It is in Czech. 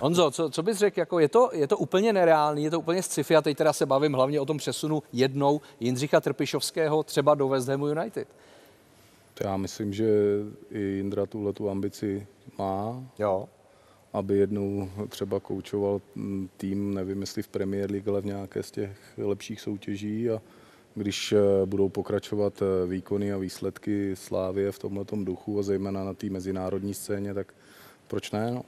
Honzo, co bys řekl, jako je to úplně nereálný, je to úplně sci-fi, a teď teda se bavím hlavně o tom přesunu jednou Jindřicha Trpišovského třeba do West Hamu United. Já myslím, že i Jindra tuhletu ambici má, jo, aby jednou třeba koučoval tým, nevím jestli v Premier League, ale v nějaké z těch lepších soutěží, a když budou pokračovat výkony a výsledky Slávie v tomhletom duchu a zejména na té mezinárodní scéně, tak proč ne? No?